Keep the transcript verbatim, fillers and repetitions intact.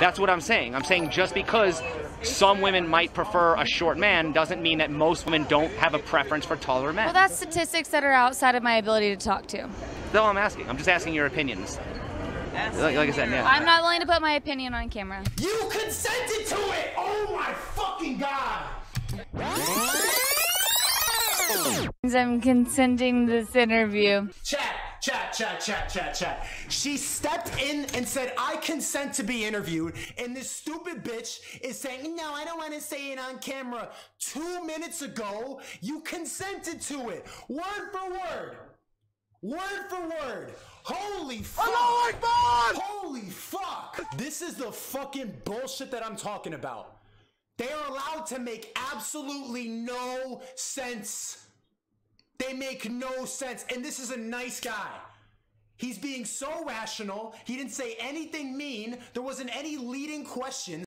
That's what I'm saying. I'm saying just because some women might prefer a short man doesn't mean that most women don't have a preference for taller men. Well, that's statistics that are outside of my ability to talk to. No, I'm asking. I'm just asking your opinions. Like, like I said, yeah. I'm not willing to put my opinion on camera. You consented to it! Oh my fucking God! I'm consenting to this interview. Chat, chat, chat, chat, chat, chat. She stepped in and said, I consent to be interviewed. And this stupid bitch is saying, no, I don't want to say it on camera. Two minutes ago, you consented to it. Word for word. Word for word. Holy fuck. Oh, God. Holy fuck. This is the fucking bullshit that I'm talking about. They are allowed to make absolutely no sense. They make no sense. And this is a nice guy. He's being so rational. He didn't say anything mean. There wasn't any leading questions.